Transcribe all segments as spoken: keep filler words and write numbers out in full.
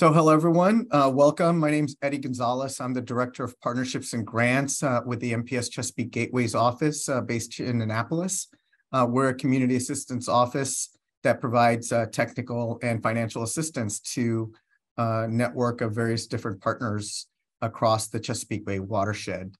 So hello, everyone. Uh, welcome. My name is Eddie Gonzalez. I'm the Director of Partnerships and Grants uh, with the N P S Chesapeake Gateways office uh, based in Annapolis. Uh, we're a community assistance office that provides uh, technical and financial assistance to a network of various different partners across the Chesapeake Bay watershed.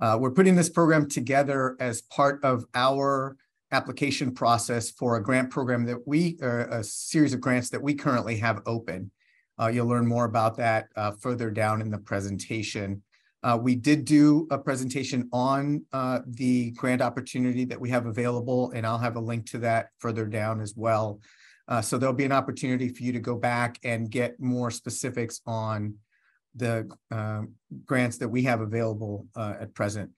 Uh, we're putting this program together as part of our application process for a grant program that we, or a series of grants that we currently have open. Uh, you'll learn more about that uh, further down in the presentation. Uh, we did do a presentation on uh, the grant opportunity that we have available, and I'll have a link to that further down as well. Uh, so there'll be an opportunity for you to go back and get more specifics on the uh, grants that we have available uh, at present.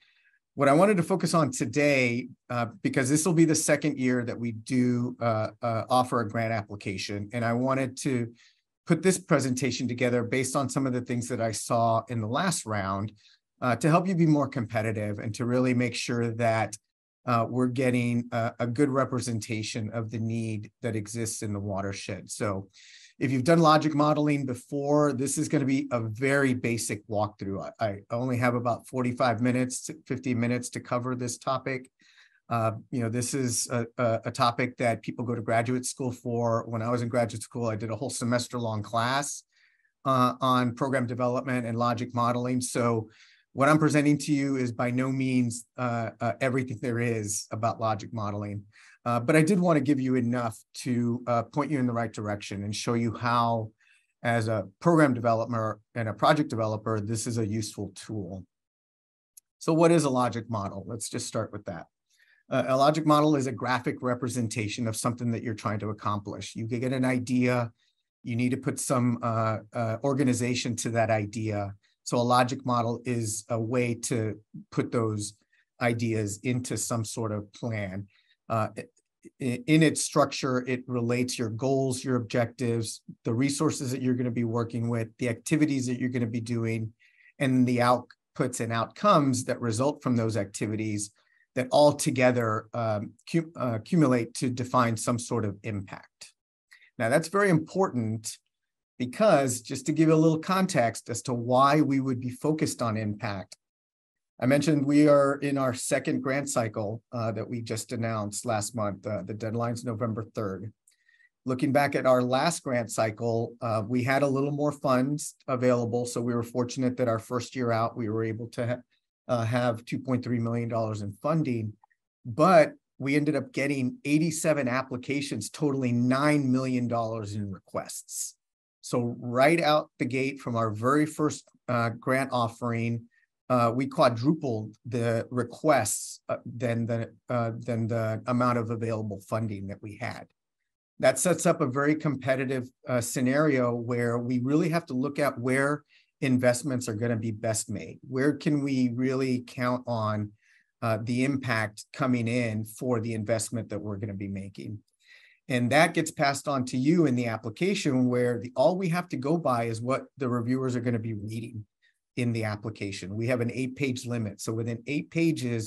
What I wanted to focus on today, uh, because this will be the second year that we do uh, uh, offer a grant application, and I wanted to put this presentation together based on some of the things that I saw in the last round uh, to help you be more competitive and to really make sure that uh, we're getting a, a good representation of the need that exists in the watershed. So if you've done logic modeling before, this is going to be a very basic walkthrough. I, I only have about forty-five minutes, fifty minutes to cover this topic. Uh, you know, this is a, a topic that people go to graduate school for. When I was in graduate school, I did a whole semester-long class uh, on program development and logic modeling. So what I'm presenting to you is by no means uh, uh, everything there is about logic modeling. Uh, but I did want to give you enough to uh, point you in the right direction and show you how, as a program developer and a project developer, this is a useful tool. So what is a logic model? Let's just start with that. A logic model is a graphic representation of something that you're trying to accomplish. You can get an idea, you need to put some uh, uh, organization to that idea. So a logic model is a way to put those ideas into some sort of plan. Uh, in, in its structure, it relates your goals, your objectives, the resources that you're going to be working with, the activities that you're going to be doing, and the outputs and outcomes that result from those activities that all together um, cu uh, accumulate to define some sort of impact. Now, that's very important because, just to give a little context as to why we would be focused on impact, I mentioned we are in our second grant cycle uh, that we just announced last month. Uh, the deadline's November third. Looking back at our last grant cycle, uh, we had a little more funds available, so we were fortunate that our first year out, we were able to ha Uh, have two point three million dollars in funding, but we ended up getting eighty-seven applications, totaling nine million dollars in requests. So right out the gate from our very first uh, grant offering, uh, we quadrupled the requests uh, than, the, uh, than the amount of available funding that we had. That sets up a very competitive uh, scenario where we really have to look at where investments are going to be best made. Where can we really count on uh, the impact coming in for the investment that we're going to be making? And that gets passed on to you in the application, where the, all we have to go by is what the reviewers are going to be reading in the application. We have an eight-page limit. So within eight pages,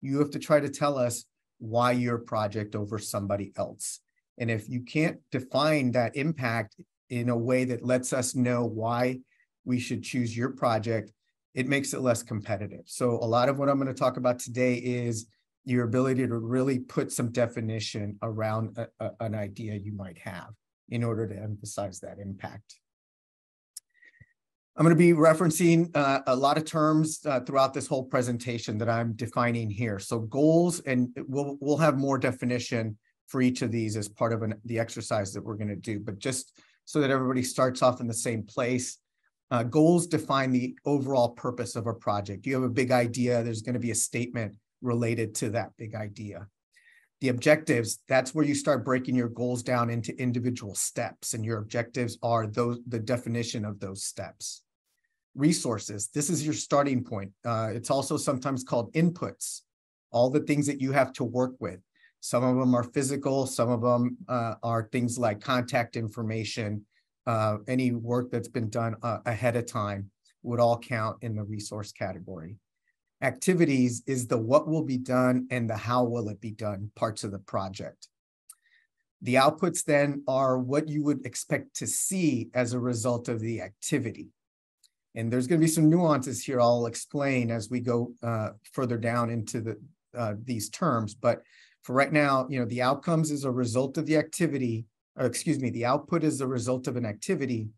you have to try to tell us why your project over somebody else. And if you can't define that impact in a way that lets us know why we should choose your project, it makes it less competitive. So a lot of what I'm going to talk about today is your ability to really put some definition around a, a, an idea you might have in order to emphasize that impact. I'm going to be referencing uh, a lot of terms uh, throughout this whole presentation that I'm defining here. So goals, and we'll, we'll have more definition for each of these as part of an, the exercise that we're going to do. But just so that everybody starts off in the same place, Uh, goals define the overall purpose of a project. You have a big idea, there's going to be a statement related to that big idea. The objectives, that's where you start breaking your goals down into individual steps, and your objectives are those, the definition of those steps. Resources, this is your starting point. Uh, it's also sometimes called inputs, all the things that you have to work with. Some of them are physical, some of them uh, are things like contact information. Uh, any work that's been done uh, ahead of time would all count in the resource category. Activities is the what will be done and the how will it be done parts of the project. The outputs then are what you would expect to see as a result of the activity. And there's going to be some nuances here I'll explain as we go uh, further down into the, uh, these terms. But for right now, you know, the outcomes is a result of the activity, or excuse me, the output is the result of an activity.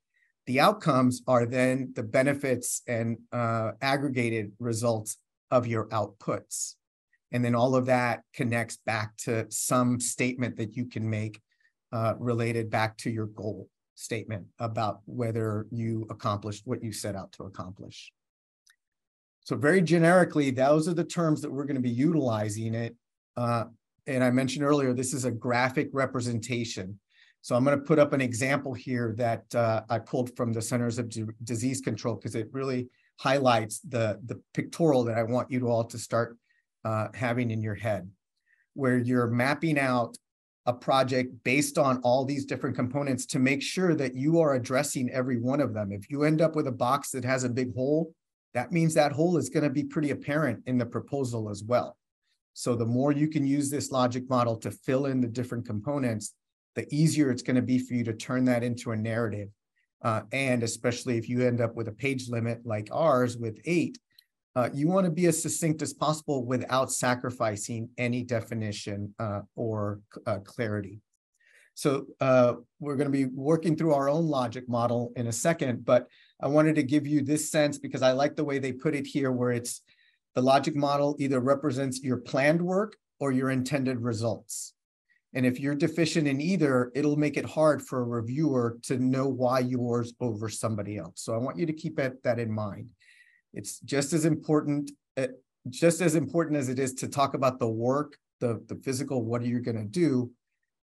The outcomes are then the benefits and uh, aggregated results of your outputs. And then all of that connects back to some statement that you can make uh, related back to your goal statement about whether you accomplished what you set out to accomplish. So very generically, those are the terms that we're going to be utilizing it. Uh, and I mentioned earlier, this is a graphic representation. So I'm going to put up an example here that uh, I pulled from the Centers of Disease Control because it really highlights the, the pictorial that I want you to all to start uh, having in your head, where you're mapping out a project based on all these different components to make sure that you are addressing every one of them. If you end up with a box that has a big hole, that means that hole is going to be pretty apparent in the proposal as well. So the more you can use this logic model to fill in the different components, the easier it's going to be for you to turn that into a narrative. Uh, and especially if you end up with a page limit like ours with eight, uh, you want to be as succinct as possible without sacrificing any definition uh, or uh, clarity. So uh, we're going to be working through our own logic model in a second, but I wanted to give you this sense because I like the way they put it here, where it's the logic model either represents your planned work or your intended results. And if you're deficient in either, it'll make it hard for a reviewer to know why yours over somebody else. So I want you to keep that in mind. It's just as important, just as important as it is to talk about the work, the, the physical, what are you going to do?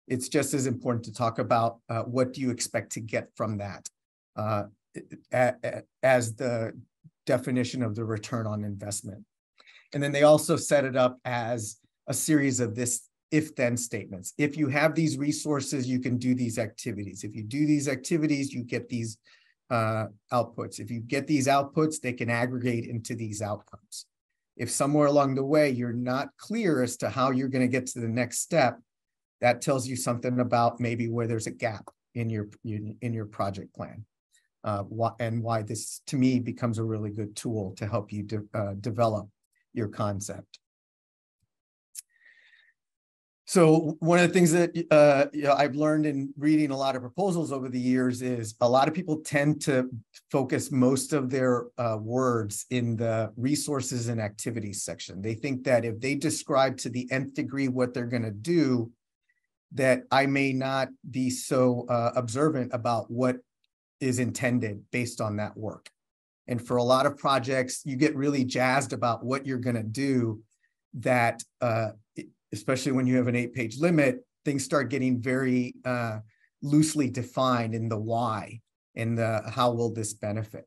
It's just as important to talk about uh, what do you expect to get from that uh, as the definition of the return on investment. And then they also set it up as a series of this if-then statements. If you have these resources, you can do these activities. If you do these activities, you get these uh, outputs. If you get these outputs, they can aggregate into these outcomes. If somewhere along the way, you're not clear as to how you're going to get to the next step, that tells you something about maybe where there's a gap in your, in your project plan uh, and why this, to me, becomes a really good tool to help you de- uh, develop your concept. So one of the things that uh, you know, I've learned in reading a lot of proposals over the years is a lot of people tend to focus most of their uh, words in the resources and activities section. They think that if they describe to the nth degree what they're going to do, that I may not be so uh, observant about what is intended based on that work. And for a lot of projects, you get really jazzed about what you're going to do that uh, it, especially when you have an eight-page limit, things start getting very uh, loosely defined in the why and the how will this benefit.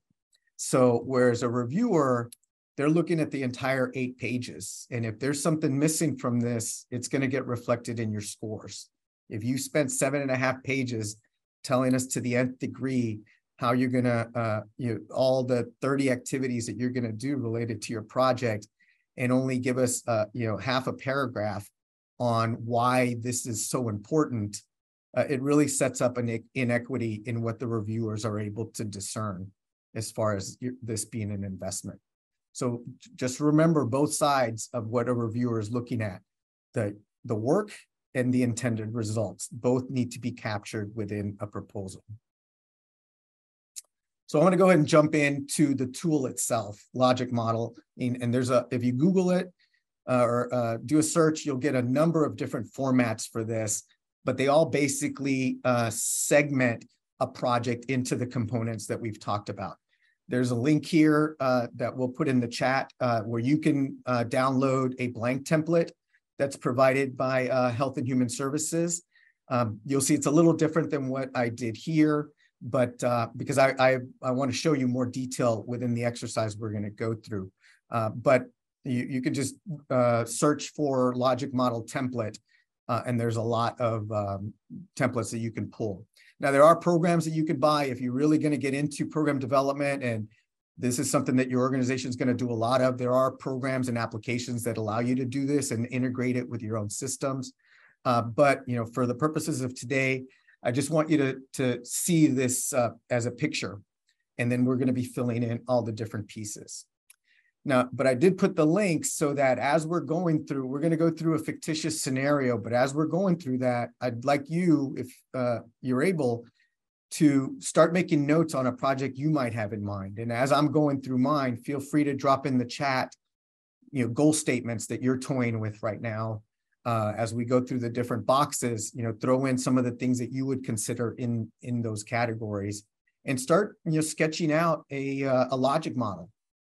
So whereas a reviewer, they're looking at the entire eight pages. And if there's something missing from this, it's going to get reflected in your scores. If you spent seven and a half pages telling us to the nth degree how you're going to, uh, you know, all the thirty activities that you're going to do related to your project, and only give us uh, you know, half a paragraph on why this is so important, uh, it really sets up an inequity in what the reviewers are able to discern as far as this being an investment. So just remember both sides of what a reviewer is looking at. The, the work and the intended results both need to be captured within a proposal. So I want to go ahead and jump into the tool itself, logic model. And, and there's a, if you Google it uh, or uh, do a search, you'll get a number of different formats for this, but they all basically uh, segment a project into the components that we've talked about. There's a link here uh, that we'll put in the chat uh, where you can uh, download a blank template that's provided by uh, Health and Human Services. Um, you'll see it's a little different than what I did here. But uh, because I, I, I want to show you more detail within the exercise we're going to go through. Uh, but you, you can just uh, search for logic model template, uh, and there's a lot of um, templates that you can pull. Now, there are programs that you can buy if you're really going to get into program development, and this is something that your organization is going to do a lot of. There are programs and applications that allow you to do this and integrate it with your own systems. Uh, but you know, for the purposes of today, I just want you to, to see this uh, as a picture, and then we're going to be filling in all the different pieces. Now, but I did put the links so that as we're going through, we're going to go through a fictitious scenario, but as we're going through that, I'd like you, if uh, you're able, to start making notes on a project you might have in mind. And as I'm going through mine, feel free to drop in the chat, you know, goal statements that you're toying with right now. Uh, as we go through the different boxes, you know, throw in some of the things that you would consider in, in those categories, and start, you know, sketching out a, uh, a logic model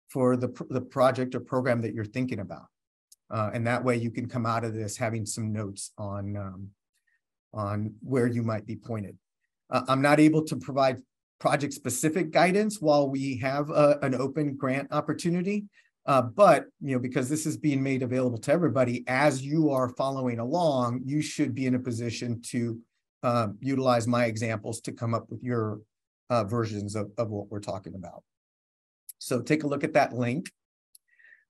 for the, the project or program that you're thinking about. Uh, and that way you can come out of this having some notes on, um, on where you might be pointed. Uh, I'm not able to provide project-specific guidance while we have a, an open grant opportunity. Uh, but, you know, because this is being made available to everybody, as you are following along, you should be in a position to uh, utilize my examples to come up with your uh, versions of, of what we're talking about. So take a look at that link.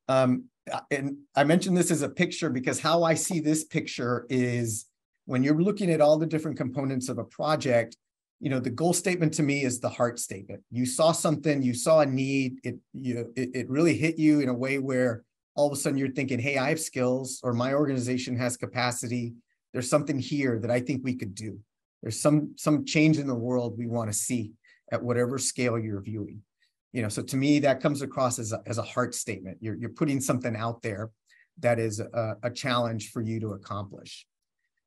Um, and I mentioned this as a picture because how I see this picture is when you're looking at all the different components of a project, you know, the goal statement to me is the heart statement. You saw something, you saw a need, it, you know, it, it really hit you in a way where all of a sudden you're thinking, hey, I have skills, or my organization has capacity. There's something here that I think we could do. There's some, some change in the world we want to see at whatever scale you're viewing. You know, so to me, that comes across as a, as a heart statement. You're, you're putting something out there that is a, a challenge for you to accomplish.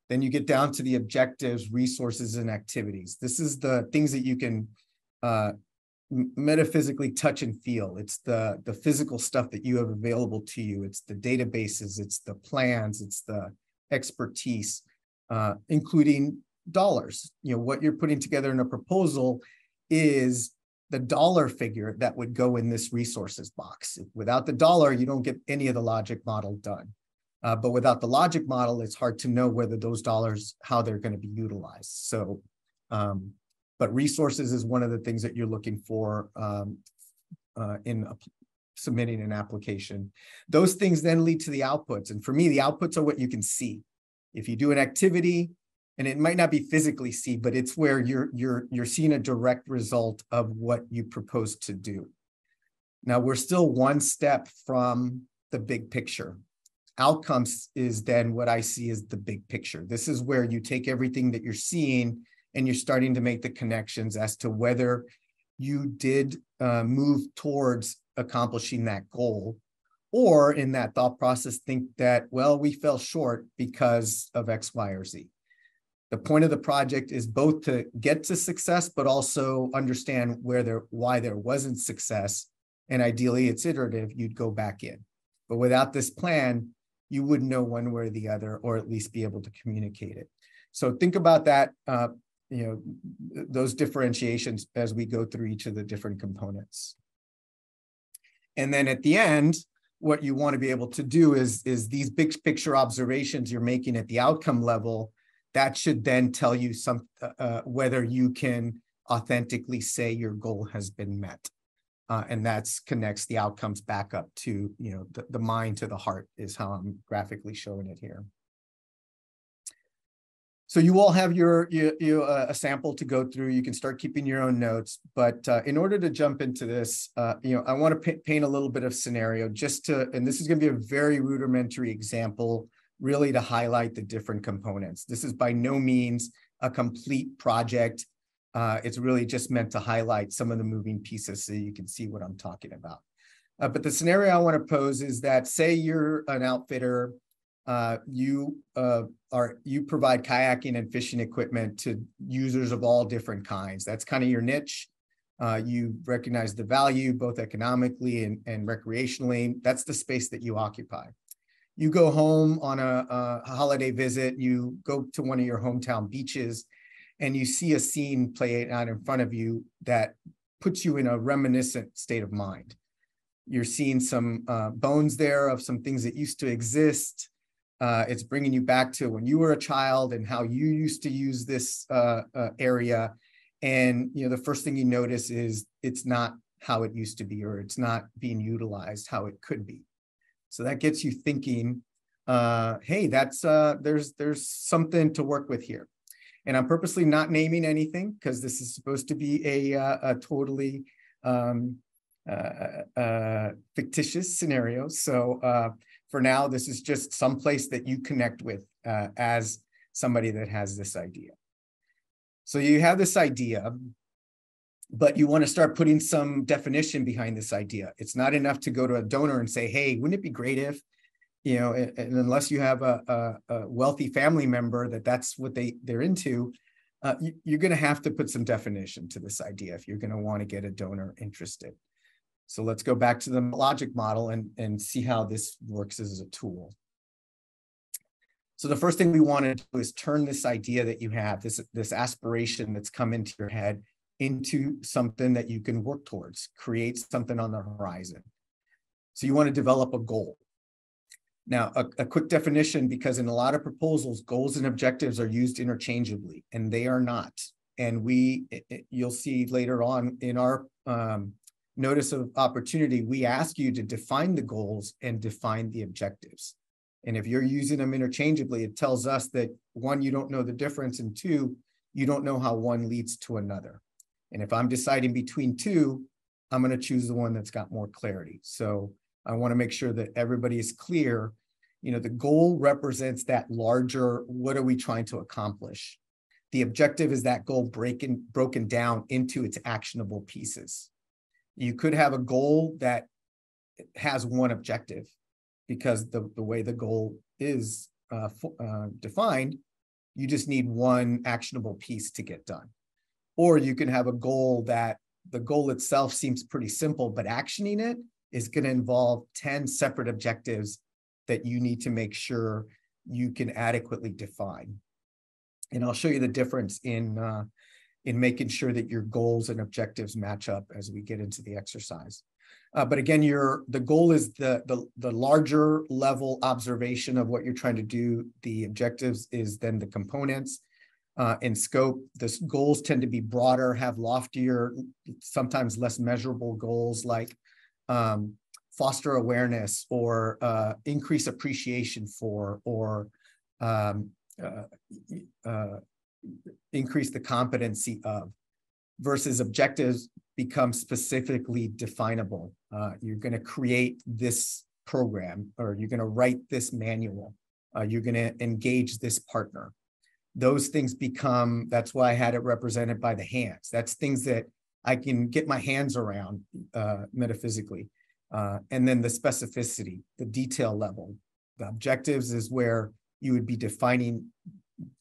Then you get down to the objectives, resources, and activities. This is the things that you can uh, metaphysically touch and feel. It's the, the physical stuff that you have available to you. It's the databases, it's the plans, it's the expertise, uh, including dollars. You know, what you're putting together in a proposal is the dollar figure that would go in this resources box. Without the dollar, you don't get any of the logic model done. Uh, but without the logic model, it's hard to know whether those dollars, how they're going to be utilized. So, um, but resources is one of the things that you're looking for um, uh, in uh, submitting an application. Those things then lead to the outputs. And for me, the outputs are what you can see. If you do an activity, and it might not be physically see, but it's where you're, you're, you're seeing a direct result of what you propose to do. Now, we're still one step from the big picture. Outcomes is then what I see as the big picture. This is where you take everything that you're seeing and you're starting to make the connections as to whether you did uh, move towards accomplishing that goal, or in that thought process think that, well, we fell short because of X, Y, or Z. The point of the project is both to get to success, but also understand where there, why there wasn't success. And ideally, it's iterative, you'd go back in. But without this plan, you wouldn't know one way or the other, or at least be able to communicate it. So think about that, uh, you know, those differentiations as we go through each of the different components. And then at the end, what you want to be able to do is, is these big picture observations you're making at the outcome level, that should then tell you some, uh, whether you can authentically say your goal has been met. Uh, and that connects the outcomes back up to, you know, the, the mind to the heart is how I'm graphically showing it here. So you all have your, your, your uh, a sample to go through. You can start keeping your own notes. But uh, in order to jump into this, uh, you know, I want to paint a little bit of scenario just to, and this is going to be a very rudimentary example, really to highlight the different components. This is by no means a complete project. Uh, it's really just meant to highlight some of the moving pieces so you can see what I'm talking about. Uh, but the scenario I want to pose is that, say you're an outfitter, uh, you uh, are you provide kayaking and fishing equipment to users of all different kinds. That's kind of your niche. Uh, you recognize the value both economically and, and recreationally. That's the space that you occupy. You go home on a, a holiday visit. You go to one of your hometown beaches, and you see a scene playing out in front of you that puts you in a reminiscent state of mind. You're seeing some uh, bones there of some things that used to exist. Uh, it's bringing you back to when you were a child and how you used to use this uh, uh, area. And you know, the first thing you notice is it's not how it used to be, or it's not being utilized how it could be. So that gets you thinking uh, hey, that's uh, there's there's something to work with here. And I'm purposely not naming anything because this is supposed to be a, uh, a totally um, uh, uh, fictitious scenario. So uh, for now, this is just someplace that you connect with uh, as somebody that has this idea. So you have this idea, but you want to start putting some definition behind this idea. It's not enough to go to a donor and say, hey, wouldn't it be great if, you know, and unless you have a, a, a wealthy family member that that's what they, they're into, uh, you, you're going to have to put some definition to this idea if you're going to want to get a donor interested. So let's go back to the logic model and, and see how this works as a tool. So the first thing we want to do is turn this idea that you have, this, this aspiration that's come into your head, into something that you can work towards, create something on the horizon. So you want to develop a goal. Now, a, a quick definition, because in a lot of proposals, goals and objectives are used interchangeably, and they are not. And we, it, you'll see later on in our um, notice of opportunity, we ask you to define the goals and define the objectives. And if you're using them interchangeably, it tells us that one, you don't know the difference, and two, you don't know how one leads to another. And if I'm deciding between two, I'm going to choose the one that's got more clarity. So I want to make sure that everybody is clear. You know, the goal represents that larger, what are we trying to accomplish? The objective is that goal breaking, broken down into its actionable pieces. You could have a goal that has one objective because the, the way the goal is uh, uh, defined, you just need one actionable piece to get done. Or you can have a goal that the goal itself seems pretty simple, but actioning it is going to involve ten separate objectives that you need to make sure you can adequately define. And I'll show you the difference in, uh, in making sure that your goals and objectives match up as we get into the exercise. Uh, but again, your, the goal is the, the, the larger level observation of what you're trying to do. The objectives is then the components. Uh, in scope, the goals tend to be broader, have loftier, sometimes less measurable goals like um, foster awareness or uh, increase appreciation for, or um, uh, uh, increase the competency of, versus objectives become specifically definable. Uh, you're going to create this program, or you're going to write this manual. Uh, you're going to engage this partner. Those things become, that's why I had it represented by the hands. That's things that I can get my hands around uh, metaphysically. Uh, and then the specificity, the detail level. The objectives is where you would be defining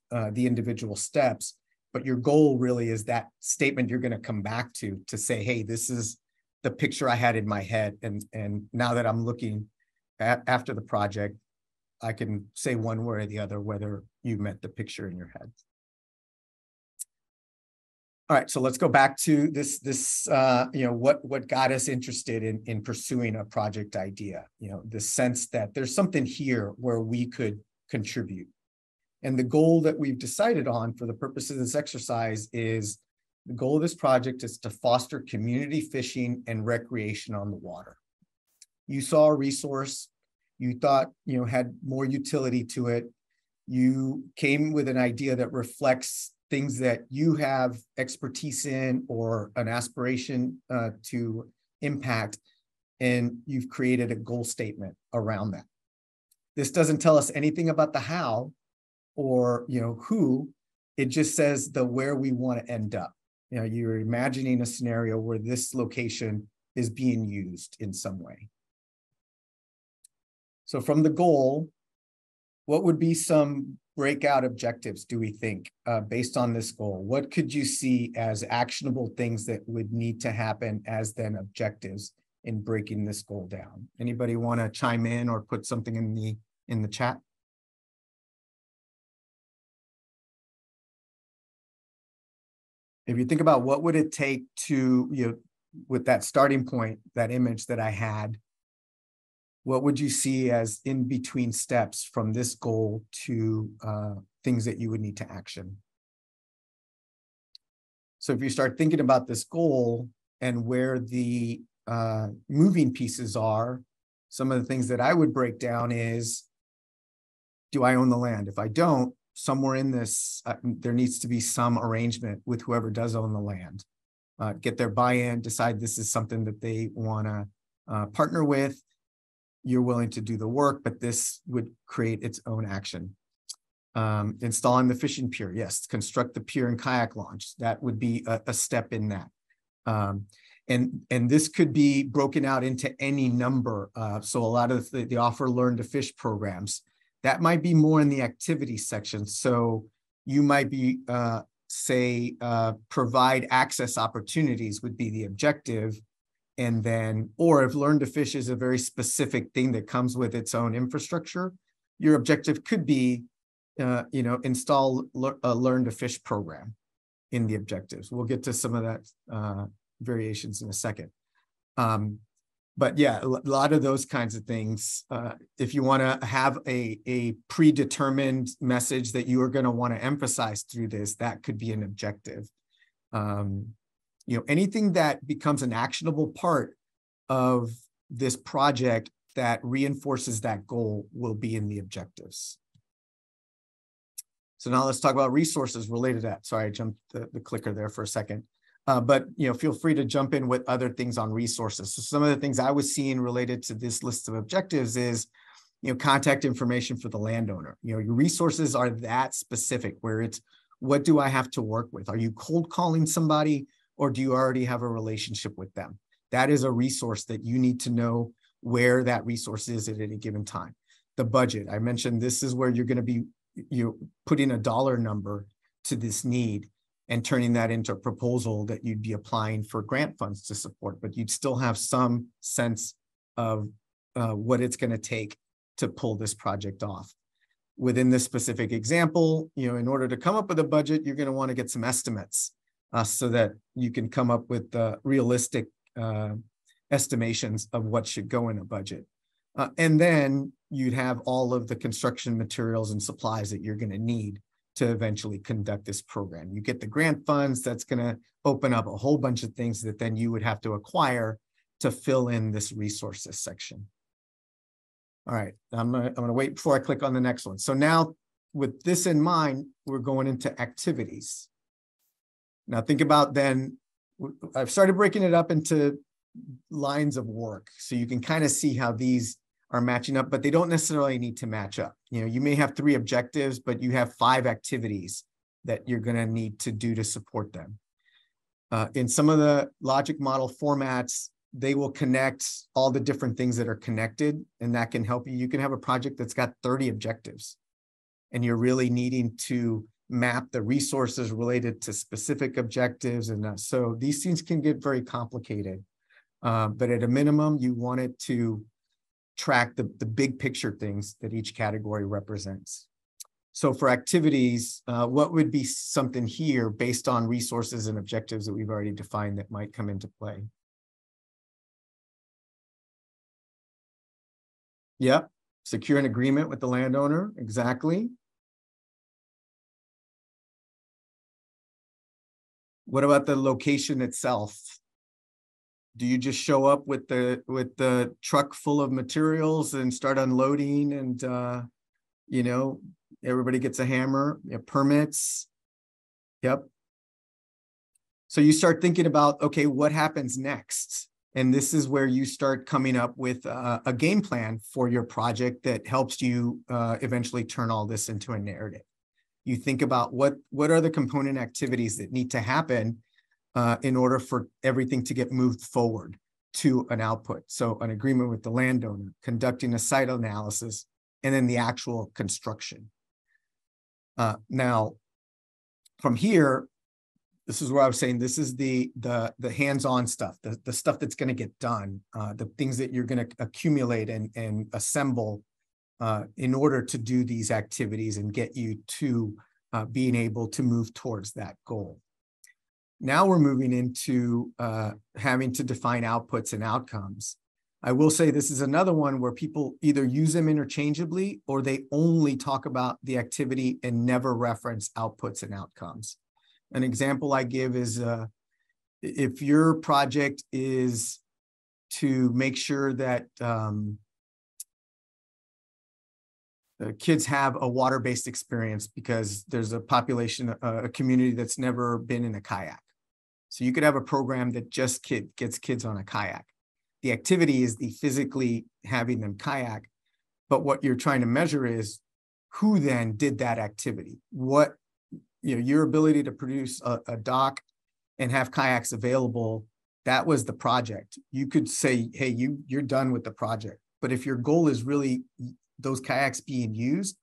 uh, the individual steps, but your goal really is that statement you're gonna come back to, to say, hey, this is the picture I had in my head. And, and now that I'm looking at, after the project, I can say one way or the other whether you met the picture in your head. All right, so let's go back to this. This, uh, you know, what what got us interested in in pursuing a project idea. You know, the sense that there's something here where we could contribute, and the goal that we've decided on for the purpose of this exercise is the goal of this project is to foster community fishing and recreation on the water. You saw a resource. You thought, you know, had more utility to it. You came with an idea that reflects things that you have expertise in or an aspiration uh, to impact, and you've created a goal statement around that. This doesn't tell us anything about the how or, you know, who. It just says the where we want to end up. You know, you're imagining a scenario where this location is being used in some way. So from the goal, what would be some breakout objectives, do we think, uh, based on this goal? What could you see as actionable things that would need to happen as then objectives in breaking this goal down? Anybody want to chime in or put something in the, in the chat? If you think about what would it take to, you know, with that starting point, that image that I had, what would you see as in between steps from this goal to uh, things that you would need to action? So if you start thinking about this goal and where the uh, moving pieces are, some of the things that I would break down is do I own the land? If I don't, somewhere in this, uh, there needs to be some arrangement with whoever does own the land. Uh, get their buy-in, decide this is something that they want to uh, partner with. You're willing to do the work, but this would create its own action. Um, installing the fishing pier, yes, construct the pier and kayak launch. That would be a, a step in that. Um, and, and this could be broken out into any number. Uh, so a lot of the, the offer learn to fish programs, that might be more in the activity section. So you might be, uh, say, uh, provide access opportunities would be the objective. And then, or if learn to fish is a very specific thing that comes with its own infrastructure, your objective could be, uh, you know, install le- a learn to fish program in the objectives. We'll get to some of that uh, variations in a second. Um, but yeah, a lot of those kinds of things. Uh, if you want to have a, a predetermined message that you are going to want to emphasize through this, that could be an objective. Um, you know, anything that becomes an actionable part of this project that reinforces that goal will be in the objectives. So now let's talk about resources related to that. Sorry, I jumped the, the clicker there for a second. Uh, but, you know, feel free to jump in with other things on resources. So some of the things I was seeing related to this list of objectives is, you know, contact information for the landowner. You know, your resources are that specific where it's, what do I have to work with? Are you cold calling somebody or do you already have a relationship with them? That is a resource that you need to know where that resource is at any given time. The budget, I mentioned this is where you're going to be, you put in a dollar number to this need and turning that into a proposal that you'd be applying for grant funds to support, but you'd still have some sense of uh, what it's going to take to pull this project off. Within this specific example, you know, in order to come up with a budget, you're going to want to get some estimates uh, so that you can come up with uh, realistic uh, estimations of what should go in a budget. Uh, and then you'd have all of the construction materials and supplies that you're going to need to eventually conduct this program. You get the grant funds, that's going to open up a whole bunch of things that then you would have to acquire to fill in this resources section. All right, I'm going to wait before I click on the next one. So now with this in mind, we're going into activities. Now think about then, I've started breaking it up into lines of work. So you can kind of see how these are matching up, but they don't necessarily need to match up. You know, you may have three objectives, but you have five activities that you're going to need to do to support them. Uh, in some of the logic model formats, they will connect all the different things that are connected, and that can help you. You can have a project that's got thirty objectives, and you're really needing to map the resources related to specific objectives. And uh, so these things can get very complicated, uh, but at a minimum, you want it to track the, the big picture things that each category represents. So for activities, uh, what would be something here based on resources and objectives that we've already defined that might come into play? Yep, secure an agreement with the landowner, exactly. What about the location itself? Do you just show up with the with the truck full of materials and start unloading and, uh, you know, everybody gets a hammer, you know, permits? Yep. So you start thinking about, okay, what happens next? And this is where you start coming up with uh, a game plan for your project that helps you uh, eventually turn all this into a narrative. You think about what, what are the component activities that need to happen Uh, in order for everything to get moved forward to an output. So an agreement with the landowner, conducting a site analysis, and then the actual construction. Uh, now, from here, this is where I was saying, this is the, the, the hands-on stuff, the, the stuff that's gonna get done, uh, the things that you're gonna accumulate and, and assemble uh, in order to do these activities and get you to uh, being able to move towards that goal. Now we're moving into uh, having to define outputs and outcomes. I will say this is another one where people either use them interchangeably or they only talk about the activity and never reference outputs and outcomes. An example I give is uh, if your project is to make sure that um, uh, kids have a water-based experience because there's a population, uh, a community that's never been in a kayak. So you could have a program that just kid, gets kids on a kayak. The activity is the physically having them kayak, but what you're trying to measure is who then did that activity. What, you know, your ability to produce a, a dock and have kayaks available, that was the project. You could say, hey, you, you're done with the project. But if your goal is really those kayaks being used,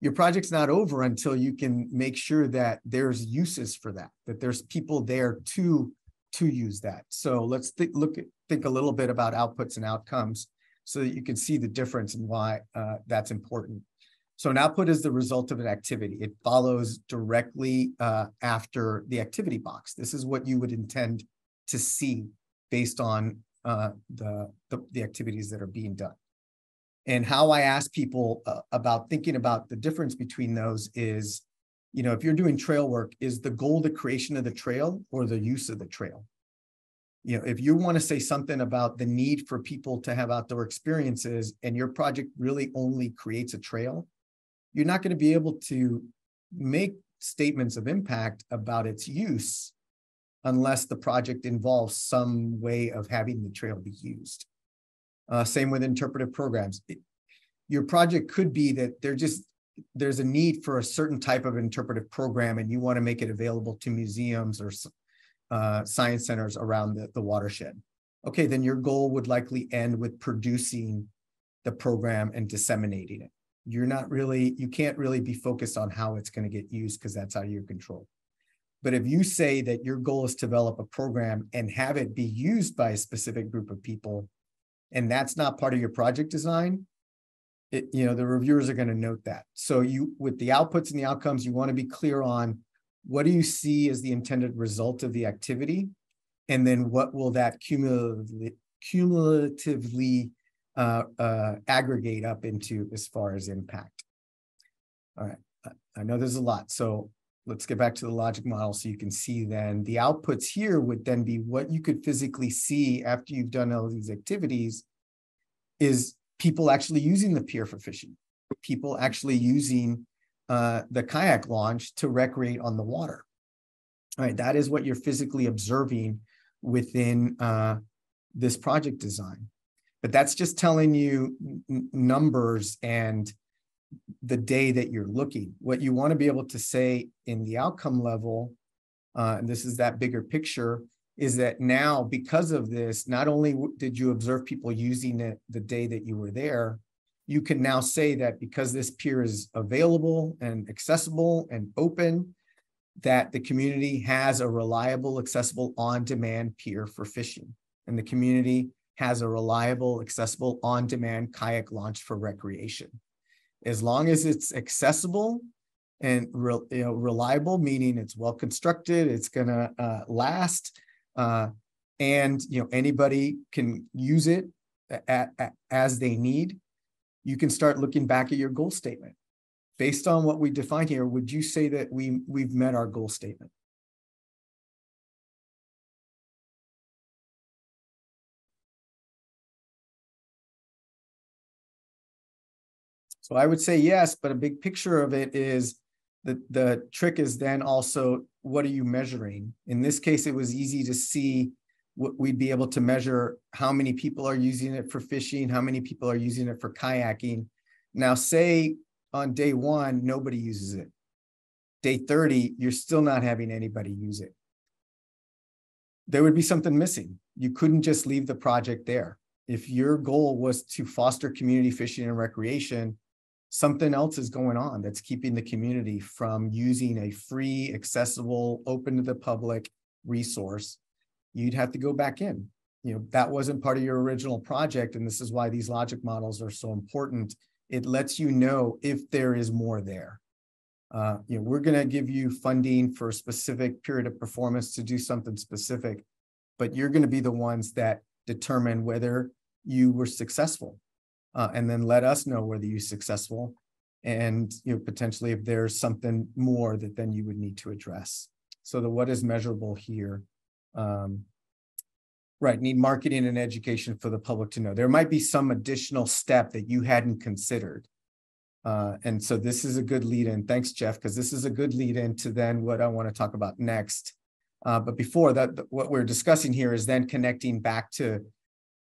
your project's not over until you can make sure that there's uses for that, that there's people there to, to use that. So let's th look at, think a little bit about outputs and outcomes so that you can see the difference and why uh, that's important. So an output is the result of an activity. It follows directly uh, after the activity box. This is what you would intend to see based on uh, the, the, the activities that are being done. And how I ask people uh, about thinking about the difference between those is, you know, if you're doing trail work, is the goal the creation of the trail or the use of the trail? You know, if you want to say something about the need for people to have outdoor experiences and your project really only creates a trail, you're not going to be able to make statements of impact about its use unless the project involves some way of having the trail be used. Uh, same with interpretive programs. It, your project could be that they're just, there's a need for a certain type of interpretive program and you want to make it available to museums or uh, science centers around the, the watershed. Okay, then your goal would likely end with producing the program and disseminating it. You're not really, you can't really be focused on how it's going to get used because that's out of your control. But if you say that your goal is to develop a program and have it be used by a specific group of people, and that's not part of your project design, it, you know, the reviewers are going to note that. So you, with the outputs and the outcomes, you want to be clear on what do you see as the intended result of the activity, and then what will that cumulatively, cumulatively uh, uh, aggregate up into as far as impact. All right, I know there's a lot, so let's get back to the logic model so you can see then the outputs here would then be what you could physically see after you've done all these activities is people actually using the pier for fishing, people actually using uh, the kayak launch to recreate on the water. All right, that is what you're physically observing within uh, this project design. But that's just telling you numbers and the day that you're looking. What you want to be able to say in the outcome level, uh, and this is that bigger picture, is that now because of this, not only did you observe people using it the day that you were there, you can now say that because this pier is available and accessible and open, that the community has a reliable, accessible, on-demand pier for fishing. And the community has a reliable, accessible, on-demand kayak launch for recreation. As long as it's accessible and re you know, reliable, meaning it's well constructed, it's gonna uh, last, uh, and you know anybody can use it at, at, as they need. You can start looking back at your goal statement. Based on what we defined here, would you say that we we've met our goal statement? So I would say yes, but a big picture of it is that the trick is then also, what are you measuring? In this case, it was easy to see what we'd be able to measure, how many people are using it for fishing, how many people are using it for kayaking. Now, say on day one, nobody uses it. Day thirty, you're still not having anybody use it. There would be something missing. You couldn't just leave the project there. If your goal was to foster community fishing and recreation, something else is going on that's keeping the community from using a free, accessible, open to the public resource. You'd have to go back in. You know, that wasn't part of your original project, and this is why these logic models are so important. It lets you know if there is more there. Uh, you know, we're going to give you funding for a specific period of performance to do something specific, but you're going to be the ones that determine whether you were successful. Uh, and then let us know whether you're successful and, you know, potentially if there's something more that then you would need to address. So the what is measurable here, um, right, need marketing and education for the public to know. There might be some additional step that you hadn't considered Uh, and so this is a good lead in. Thanks, Jeff, because this is a good lead in to then what I want to talk about next. Uh, but before that, what we're discussing here is then connecting back to,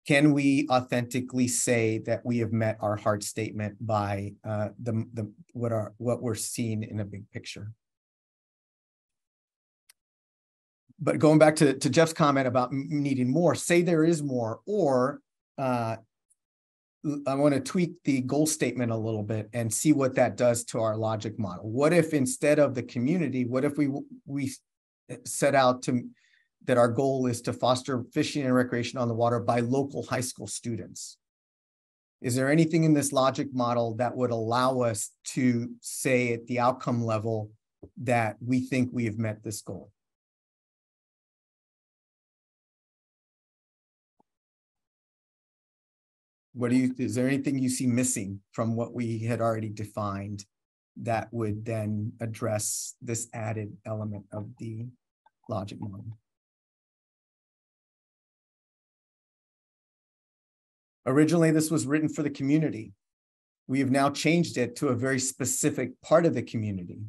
can we authentically say that we have met our heart statement by uh, the, the what are what we're seeing in a big picture? But going back to, to Jeff's comment about needing more, say there is more, or uh, I want to tweak the goal statement a little bit and see what that does to our logic model. What if instead of the community, what if we we set out to that our goal is to foster fishing and recreation on the water by local high school students? Is there anything in this logic model that would allow us to say at the outcome level that we think we have met this goal? What do you, is there anything you see missing from what we had already defined that would then address this added element of the logic model? Originally, this was written for the community. We have now changed it to a very specific part of the community,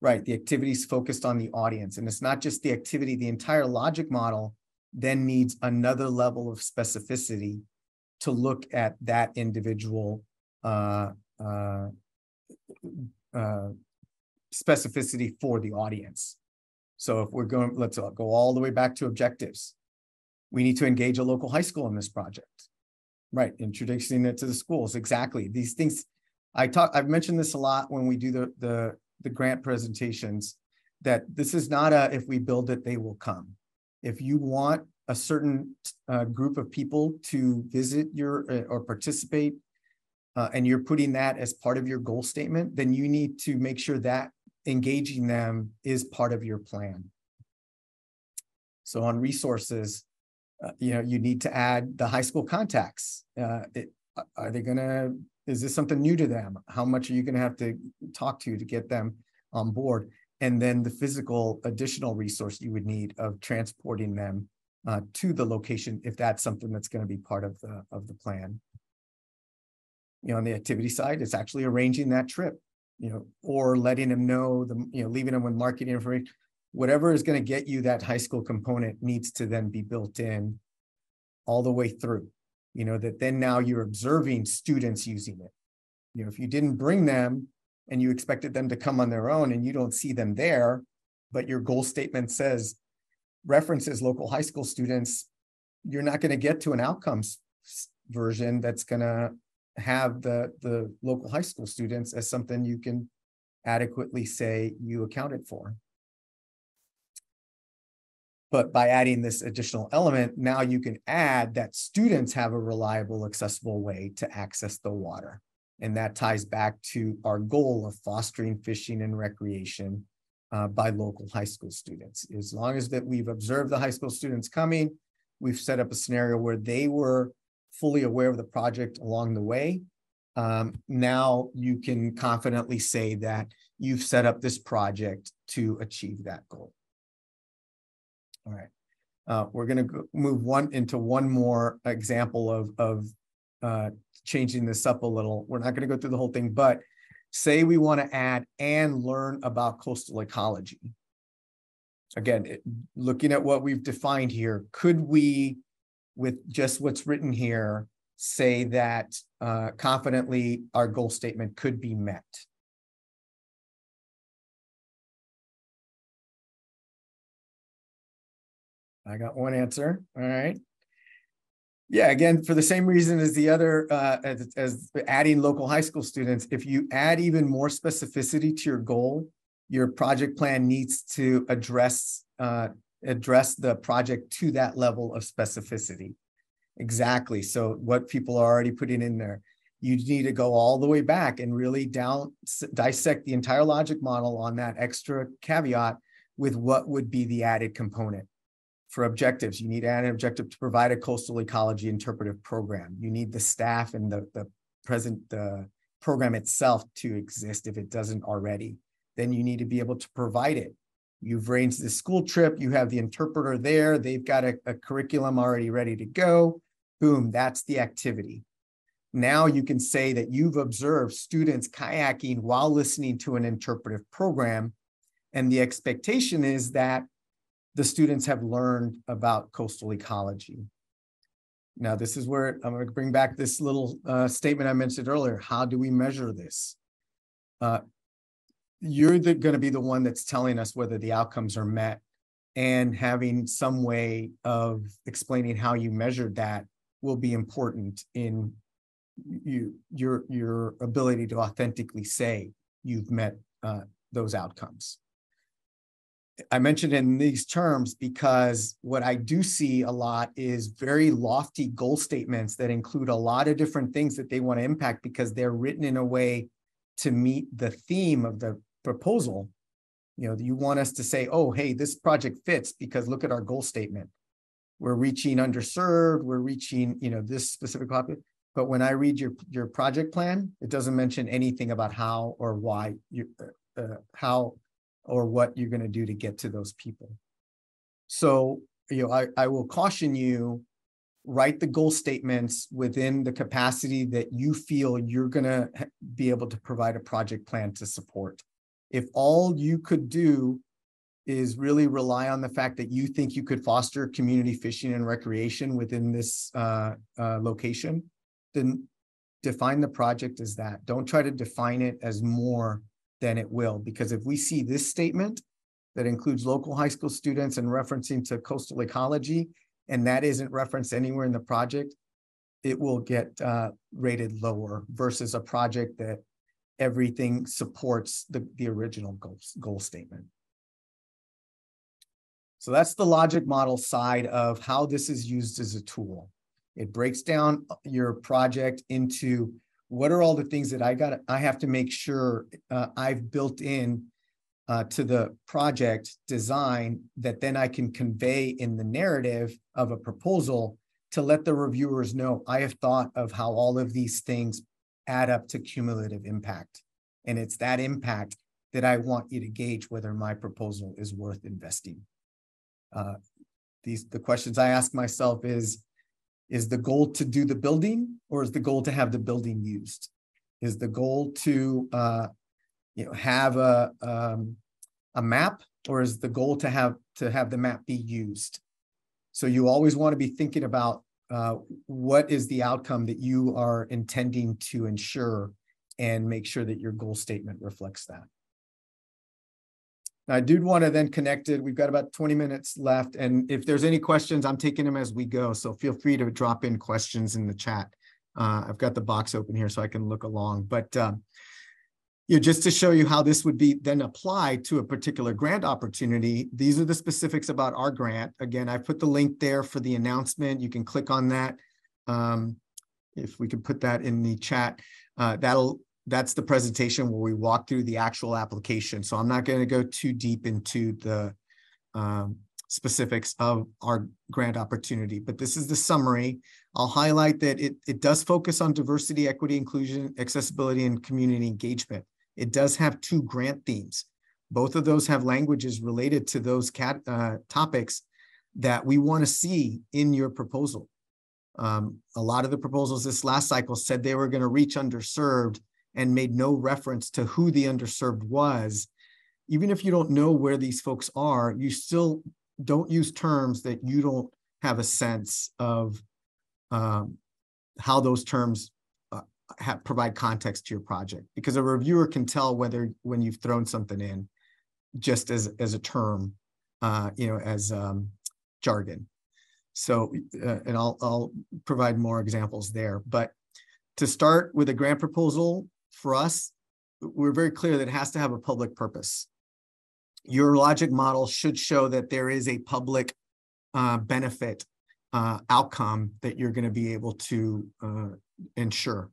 right? The activities focused on the audience. And it's not just the activity, the entire logic model then needs another level of specificity to look at that individual uh, uh, uh, specificity for the audience. So if we're going, let's go all the way back to objectives. We need to engage a local high school in this project. Right, introducing it to the schools. Exactly. These things, I talk, I've mentioned this a lot when we do the, the, the grant presentations, that this is not a, if we build it, they will come. If you want a certain uh, group of people to visit your uh, or participate, uh, and you're putting that as part of your goal statement, then you need to make sure that engaging them is part of your plan. So on resources, Uh, you know, you need to add the high school contacts. Uh, it, are they gonna, is this something new to them? How much are you gonna have to talk to to get them on board? And then the physical additional resource you would need of transporting them uh, to the location, if that's something that's gonna be part of the, of the plan. You know, on the activity side, it's actually arranging that trip, you know, or letting them know, the, you know, leaving them with marketing information. Whatever is going to get you that high school component needs to then be built in all the way through, you know, that then now you're observing students using it. You know, if you didn't bring them and you expected them to come on their own and you don't see them there, but your goal statement says references local high school students, you're not going to get to an outcomes version that's going to have the, the local high school students as something you can adequately say you accounted for. But by adding this additional element, now you can add that students have a reliable, accessible way to access the water. And that ties back to our goal of fostering fishing and recreation uh, by local high school students. As long as that we've observed the high school students coming, we've set up a scenario where they were fully aware of the project along the way. Um, now you can confidently say that you've set up this project to achieve that goal. All right, uh, we're going to move one into one more example of, of uh, changing this up a little. We're not going to go through the whole thing, but say we want to add and learn about coastal ecology. Again, it, looking at what we've defined here, could we, with just what's written here, say that uh, confidently our goal statement could be met? I got one answer. All right. Yeah, again, for the same reason as the other, uh, as, as adding local high school students, if you add even more specificity to your goal, your project plan needs to address, uh, address the project to that level of specificity. Exactly. So what people are already putting in there, you need to go all the way back and really down, dissect the entire logic model on that extra caveat with what would be the added component. For objectives, you need to add an objective to provide a coastal ecology interpretive program. You need the staff and the, the present the program itself to exist if it doesn't already. Then you need to be able to provide it. You've arranged the school trip. You have the interpreter there. They've got a, a curriculum already ready to go. Boom, that's the activity. Now you can say that you've observed students kayaking while listening to an interpretive program, and the expectation is that the students have learned about coastal ecology. Now, this is where I'm going to bring back this little uh, statement I mentioned earlier. How do we measure this? Uh, you're the, going to be the one that's telling us whether the outcomes are met, and having some way of explaining how you measured that will be important in you, your, your ability to authentically say you've met uh, those outcomes. I mentioned in these terms because what I do see a lot is very lofty goal statements that include a lot of different things that they want to impact because they're written in a way to meet the theme of the proposal. You know, you want us to say, oh, hey, this project fits because look at our goal statement. We're reaching underserved, we're reaching, you know, this specific population. But when I read your, your project plan, it doesn't mention anything about how or why, you, uh, how or what you're going to do to get to those people. So, you know, I, I will caution you, write the goal statements within the capacity that you feel you're going to be able to provide a project plan to support. If all you could do is really rely on the fact that you think you could foster community fishing and recreation within this uh, uh, location, then define the project as that. Don't try to define it as more then it will. Because if we see this statement that includes local high school students and referencing to coastal ecology, and that isn't referenced anywhere in the project, it will get uh, rated lower versus a project that everything supports the, the original goal, goal statement. So that's the logic model side of how this is used as a tool. It breaks down your project into what are all the things that I got? I have to make sure uh, I've built in uh, to the project design that then I can convey in the narrative of a proposal to let the reviewers know I have thought of how all of these things add up to cumulative impact. And it's that impact that I want you to gauge whether my proposal is worth investing. Uh, these the questions I ask myself is, is the goal to do the building, or is the goal to have the building used? Is the goal to uh, you know, have a, um, a map, or is the goal to have, to have the map be used? So you always want to be thinking about uh, what is the outcome that you are intending to ensure, and make sure that your goal statement reflects that. Now, I do want to then connect it. We've got about twenty minutes left. And if there's any questions, I'm taking them as we go. So feel free to drop in questions in the chat. Uh, I've got the box open here so I can look along. But um, you know, just to show you how this would be then applied to a particular grant opportunity, these are the specifics about our grant. Again, I put the link there for the announcement. You can click on that. Um, if we could put that in the chat, uh, that'll that's the presentation where we walk through the actual application. So I'm not going to go too deep into the um, specifics of our grant opportunity, but this is the summary. I'll highlight that it, it does focus on diversity, equity, inclusion, accessibility, and community engagement. It does have two grant themes. Both of those have languages related to those cat, uh, topics that we want to see in your proposal. Um, a lot of the proposals this last cycle said they were going to reach underserved and made no reference to who the underserved was. Even if you don't know where these folks are, you still don't use terms that you don't have a sense of um, how those terms uh, have, provide context to your project, because a reviewer can tell whether when you've thrown something in just as, as a term, uh, you know, as um, jargon. So, uh, and I'll, I'll provide more examples there. But to start with a grant proposal, for us, we're very clear that it has to have a public purpose. Your logic model should show that there is a public uh, benefit uh, outcome that you're going to be able to uh, ensure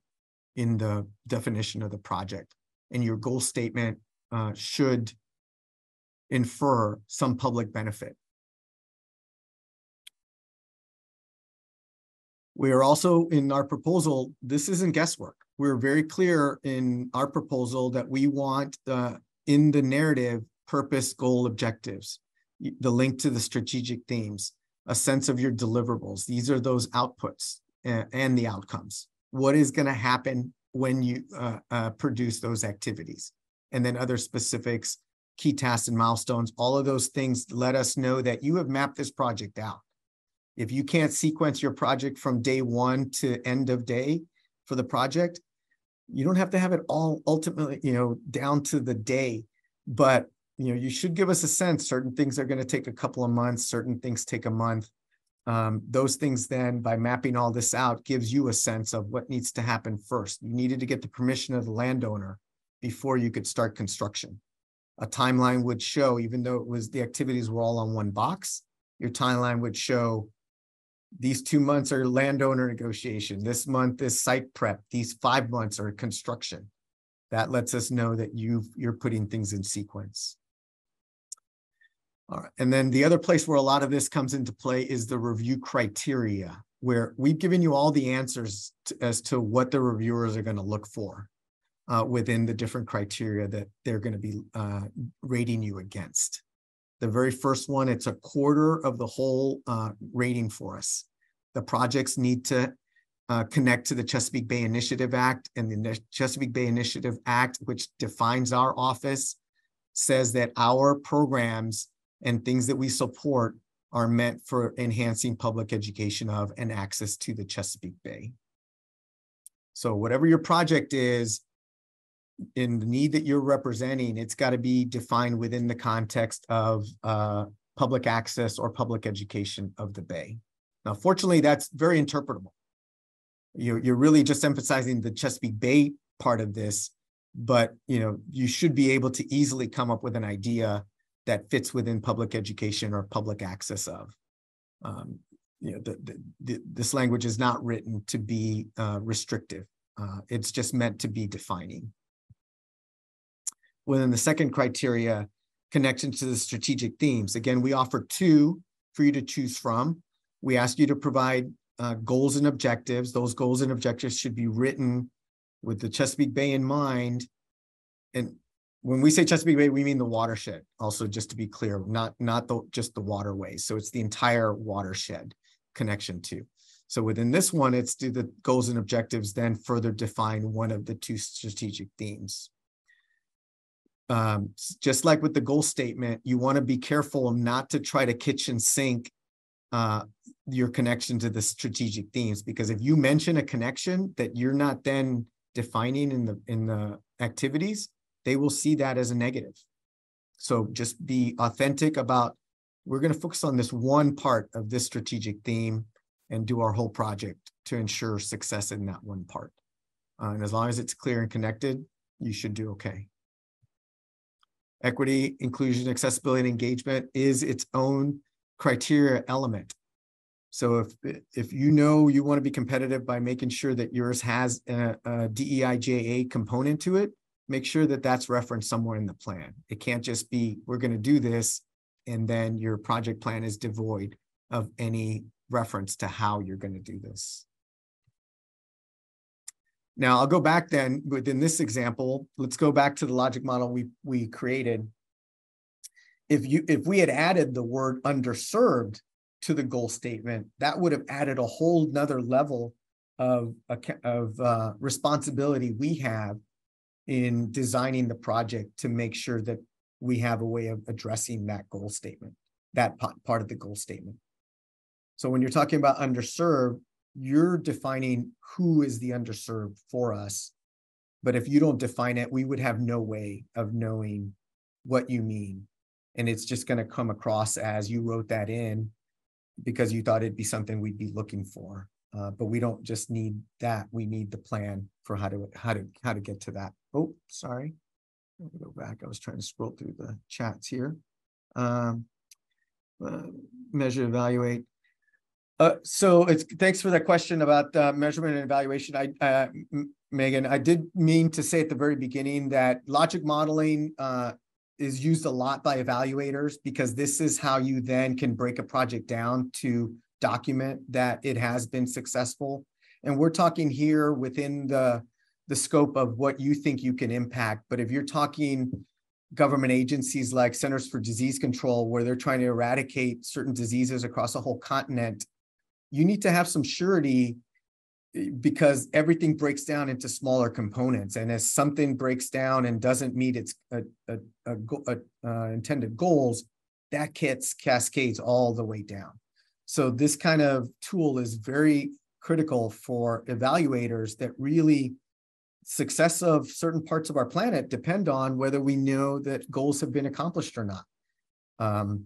in the definition of the project. And your goal statement uh, should infer some public benefit. We are also in our proposal, this isn't guesswork. We're very clear in our proposal that we want uh, in the narrative, purpose, goal, objectives, the link to the strategic themes, a sense of your deliverables. These are those outputs and, and the outcomes. what is going to happen when you uh, uh, produce those activities, and then other specifics, key tasks and milestones. All of those things let us know that you have mapped this project out. If you can't sequence your project from day one to end of day for the project, you don't have to have it all ultimately, you know, down to the day, but you know, you should give us a sense. Certain things are going to take a couple of months, certain things take a month. Um, those things then, by mapping all this out, gives you a sense of what needs to happen first. You needed to get the permission of the landowner before you could start construction. A timeline would show, even though it was the activities were all on one box, your timeline would show these two months are landowner negotiation, this month is site prep, these five months are construction. That lets us know that you've, you're putting things in sequence. All right. And then the other place where a lot of this comes into play is the review criteria, where we've given you all the answers to, as to what the reviewers are going to look for uh, within the different criteria that they're going to be uh, rating you against. The very first one, it's a quarter of the whole uh, rating for us. The projects need to uh, connect to the Chesapeake Bay Initiative Act, and the Chesapeake Bay Initiative Act, which defines our office, says that our programs and things that we support are meant for enhancing public education of and access to the Chesapeake Bay. So whatever your project is, in the need that you're representing, it's got to be defined within the context of uh, public access or public education of the Bay. Now, fortunately, that's very interpretable. You're, you're really just emphasizing the Chesapeake Bay part of this, but you know, you should be able to easily come up with an idea that fits within public education or public access of. Um, you know, the, the, the, this language is not written to be uh, restrictive. Uh, it's just meant to be defining. Within the second criteria, connection to the strategic themes. Again, we offer two for you to choose from. We ask you to provide uh, goals and objectives. Those goals and objectives should be written with the Chesapeake Bay in mind. And when we say Chesapeake Bay, we mean the watershed. Also, just to be clear, not, not the, just the waterways. So it's the entire watershed connection to. So within this one, it's do the goals and objectives then further define one of the two strategic themes. Um, just like with the goal statement, you want to be careful not to try to kitchen sink uh, your connection to the strategic themes, because if you mention a connection that you're not then defining in the, in the activities, they will see that as a negative. So just be authentic about, we're going to focus on this one part of this strategic theme and do our whole project to ensure success in that one part. Uh, and as long as it's clear and connected, you should do okay. Equity, inclusion, accessibility, and engagement is its own criteria element. So if, if you know you want to be competitive by making sure that yours has a, a D E I J A component to it, make sure that that's referenced somewhere in the plan. It can't just be, we're going to do this, and then your project plan is devoid of any reference to how you're going to do this. Now, I'll go back then, within this example, let's go back to the logic model we, we created. If, you, if we had added the word underserved to the goal statement, that would have added a whole nother level of, of uh, responsibility we have in designing the project to make sure that we have a way of addressing that goal statement, that part of the goal statement. So when you're talking about underserved, you're defining who is the underserved for us. But if you don't define it, we would have no way of knowing what you mean. And it's just going to come across as you wrote that in because you thought it'd be something we'd be looking for. Uh, but we don't just need that. We need the plan for how to how to how to get to that. Oh, sorry. Let me go back. I was trying to scroll through the chats here. Um, uh, measure, evaluate. Uh, so it's thanks for that question about uh, measurement and evaluation. I, uh, Megan, I did mean to say at the very beginning that logic modeling uh, is used a lot by evaluators, because this is how you then can break a project down to document that it has been successful. And we're talking here within the, the scope of what you think you can impact. But if you're talking government agencies like Centers for Disease Control, where they're trying to eradicate certain diseases across a whole continent, you need to have some surety because everything breaks down into smaller components. And as something breaks down and doesn't meet its uh, uh, uh, uh, uh, intended goals, that gets cascades all the way down. So this kind of tool is very critical for evaluators that really success of certain parts of our planet depend on whether we know that goals have been accomplished or not. Um,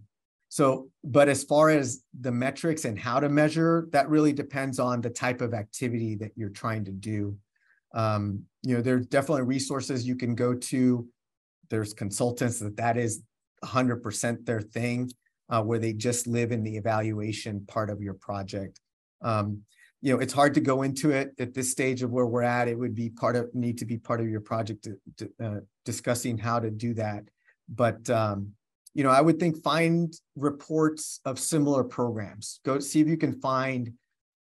So, but as far as the metrics and how to measure, that really depends on the type of activity that you're trying to do. Um, you know, there's definitely resources you can go to. There's consultants that that is one hundred percent their thing, uh, where they just live in the evaluation part of your project. Um, you know, it's hard to go into it at this stage of where we're at. It would be part of, need to be part of your project to, to, uh, discussing how to do that. But, um, you know, I would think find reports of similar programs. Go see if you can find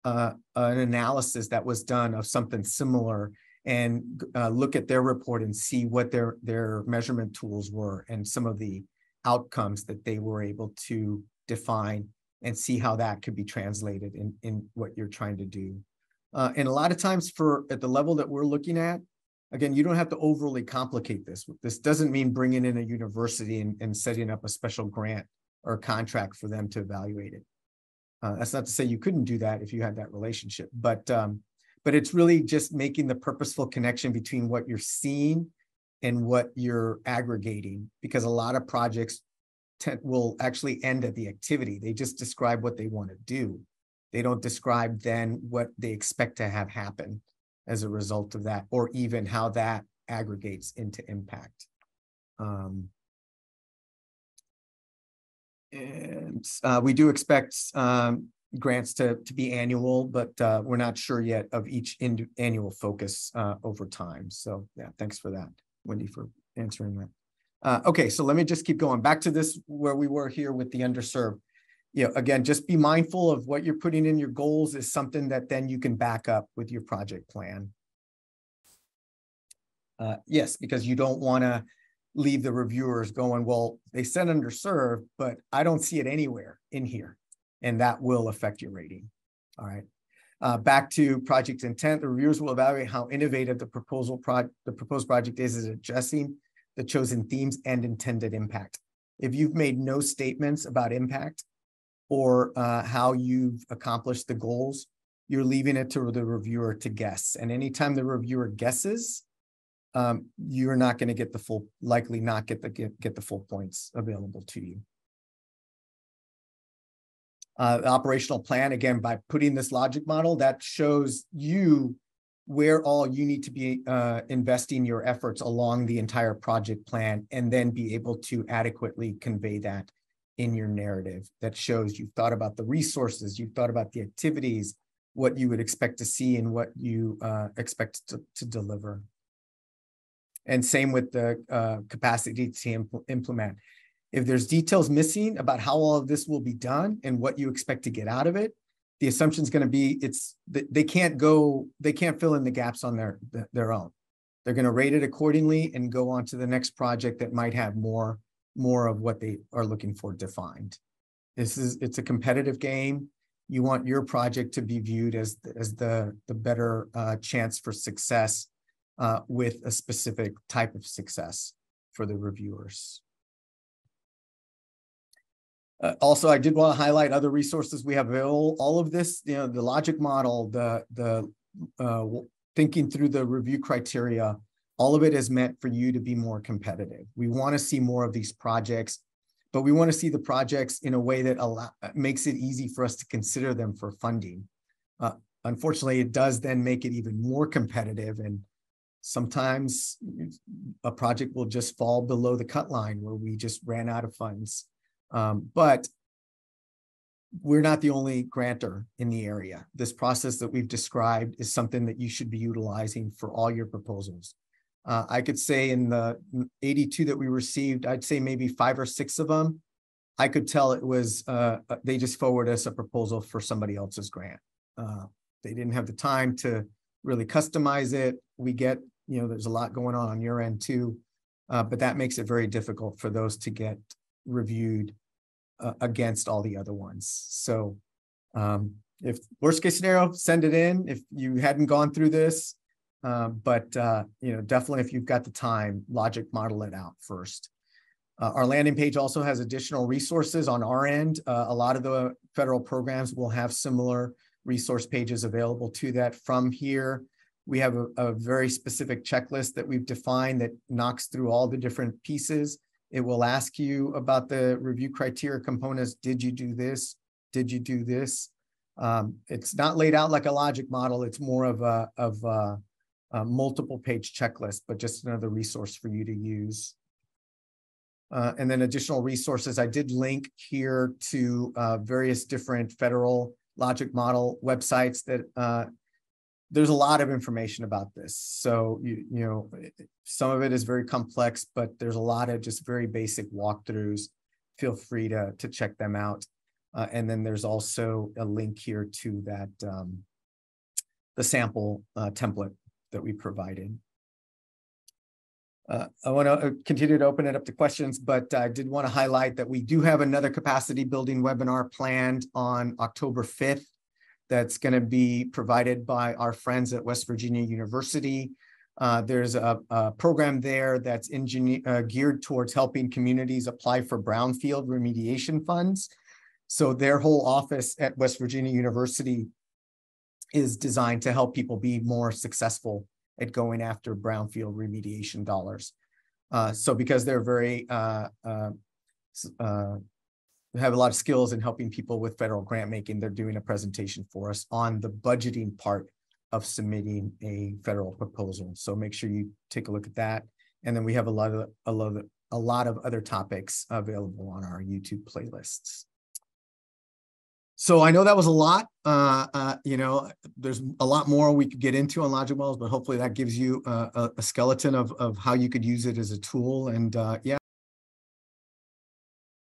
uh, an analysis that was done of something similar, and uh, look at their report and see what their their measurement tools were and some of the outcomes that they were able to define, and see how that could be translated in in what you're trying to do. Uh, and a lot of times, for at the level that we're looking at, again, you don't have to overly complicate this. This doesn't mean bringing in a university and, and setting up a special grant or contract for them to evaluate it. Uh, that's not to say you couldn't do that if you had that relationship, but, um, but it's really just making the purposeful connection between what you're seeing and what you're aggregating, because a lot of projects will actually end at the activity. They just describe what they want to do. They don't describe then what they expect to have happen as a result of that, or even how that aggregates into impact. Um, and uh, we do expect um, grants to, to be annual, but uh, we're not sure yet of each in annual focus uh, over time. So yeah, thanks for that, Wendy, for answering that. Uh, okay, so let me just keep going back to this, where we were here with the underserved. You know, again, just be mindful of what you're putting in your goals is something that then you can back up with your project plan. Uh, yes, because you don't want to leave the reviewers going, well, they said underserved, but I don't see it anywhere in here. And that will affect your rating. All right. Uh, back to project intent. The reviewers will evaluate how innovative the proposal pro the proposed project is, is addressing the chosen themes and intended impact. If you've made no statements about impact, or uh, how you've accomplished the goals, you're leaving it to the reviewer to guess. And anytime the reviewer guesses, um, you're not going to get the full, likely not get the get, get the full points available to you. Uh, the operational plan, again, by putting this logic model, that shows you where all you need to be uh, investing your efforts along the entire project plan, and then be able to adequately convey that in your narrative that shows you've thought about the resources, you've thought about the activities, what you would expect to see and what you uh, expect to, to deliver. And same with the uh, capacity to impl implement. If there's details missing about how all of this will be done and what you expect to get out of it, the assumption is going to be it's they can't go, they can't fill in the gaps on their, their own. They're going to rate it accordingly and go on to the next project that might have more more of what they are looking for defined. This is, it's a competitive game. You want your project to be viewed as, as the, the better uh, chance for success uh, with a specific type of success for the reviewers. Uh, also, I did want to highlight other resources we have available. All of this, you know, the logic model, the, the uh, thinking through the review criteria, all of it is meant for you to be more competitive. We want to see more of these projects, but we want to see the projects in a way that allow, makes it easy for us to consider them for funding. Uh, unfortunately, it does then make it even more competitive, and sometimes a project will just fall below the cut line where we just ran out of funds. Um, but we're not the only grantor in the area. This process that we've described is something that you should be utilizing for all your proposals. Uh, I could say in the eighty-two that we received, I'd say maybe five or six of them, I could tell it was, uh, they just forwarded us a proposal for somebody else's grant. Uh, they didn't have the time to really customize it. We get, you know, there's a lot going on on your end too, uh, but that makes it very difficult for those to get reviewed uh, against all the other ones. So um, if worst case scenario, send it in if you hadn't gone through this. Uh, but, uh, you know, definitely if you've got the time, logic model it out first. Uh, our landing page also has additional resources on our end. Uh, a lot of the federal programs will have similar resource pages available to that. From here, we have a, a very specific checklist that we've defined that knocks through all the different pieces. It will ask you about the review criteria components. Did you do this? Did you do this? Um, it's not laid out like a logic model. It's more of a, of a, a multiple page checklist, but just another resource for you to use. Uh, and then additional resources. I did link here to uh, various different federal logic model websites that uh, there's a lot of information about this. So, you, you know, some of it is very complex, but there's a lot of just very basic walkthroughs. Feel free to, to check them out. Uh, and then there's also a link here to that, um, the sample uh, template that we provided. Uh, I want to continue to open it up to questions, but I did want to highlight that we do have another capacity building webinar planned on October fifth that's going to be provided by our friends at West Virginia University. Uh, there's a, a program there that's engineer, uh, geared towards helping communities apply for brownfield remediation funds. So their whole office at West Virginia University is designed to help people be more successful at going after brownfield remediation dollars. Uh, so because they're very, uh, uh, uh, have a lot of skills in helping people with federal grant making, they're doing a presentation for us on the budgeting part of submitting a federal proposal. So make sure you take a look at that. And then we have a lot of, a lot of, a lot of other topics available on our YouTube playlists. So I know that was a lot, uh, uh, you know, there's a lot more we could get into on logic models, but hopefully that gives you a, a skeleton of, of how you could use it as a tool. And uh, yeah.